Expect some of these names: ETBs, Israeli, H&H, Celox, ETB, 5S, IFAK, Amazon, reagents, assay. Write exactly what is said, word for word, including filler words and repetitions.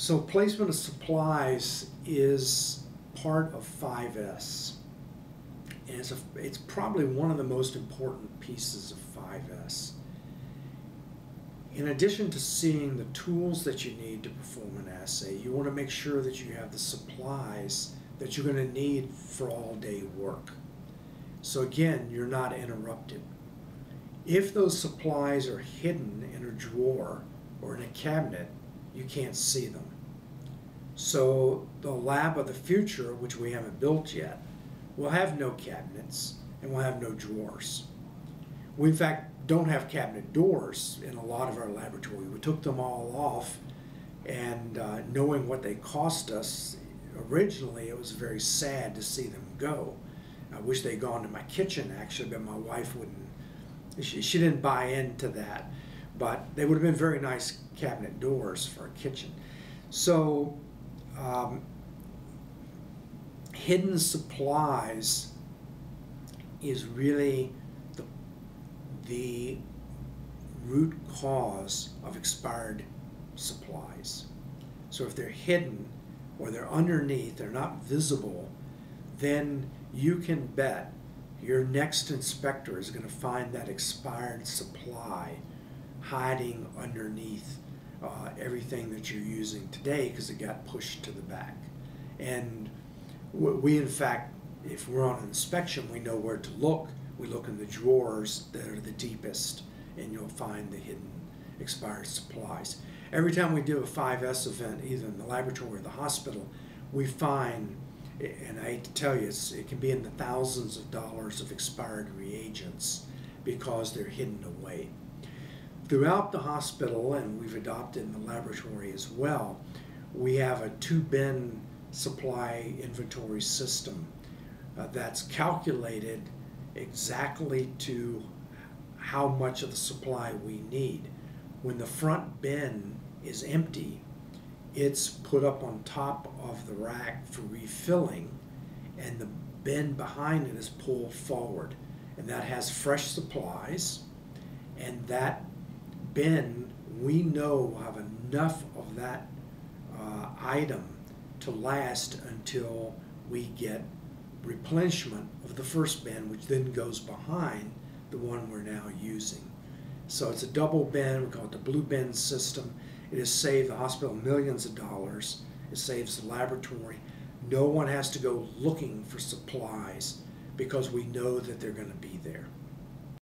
So placement of supplies is part of five S, and it's, a, it's probably one of the most important pieces of five S. In addition to seeing the tools that you need to perform an assay, you want to make sure that you have the supplies that you're going to need for all-day work. So again, you're not interrupted. If those supplies are hidden in a drawer or in a cabinet, you can't see them. So the lab of the future, which we haven't built yet, will have no cabinets and will have no drawers. We in fact don't have cabinet doors in a lot of our laboratory. We took them all off, and uh, knowing what they cost us originally, it was very sad to see them go. I wish they'd gone to my kitchen actually, but my wife wouldn't, she, she didn't buy into that. But they would have been very nice cabinet doors for a kitchen. So um, hidden supplies is really the, the root cause of expired supplies. So if they're hidden or they're underneath, they're not visible, then you can bet your next inspector is going to find that expired supply hiding underneath uh, everything that you're using today because it got pushed to the back. And we, in fact, if we're on an inspection, we know where to look. We look in the drawers that are the deepest, and you'll find the hidden expired supplies. Every time we do a five S event, either in the laboratory or the hospital, we find, and I hate to tell you, it's, it can be in the thousands of dollars of expired reagents because they're hidden away. Throughout the hospital, and we've adopted in the laboratory as well, we have a two-bin supply inventory system uh, that's calculated exactly to how much of the supply we need. When the front bin is empty, it's put up on top of the rack for refilling, and the bin behind it is pulled forward. And that has fresh supplies, and that bin, we know, will have enough of that uh, item to last until we get replenishment of the first bin, which then goes behind the one we're now using. So it's a double bin. We call it the blue bin system. It has saved the hospital millions of dollars. It saves the laboratory. No one has to go looking for supplies because we know that they're going to be there.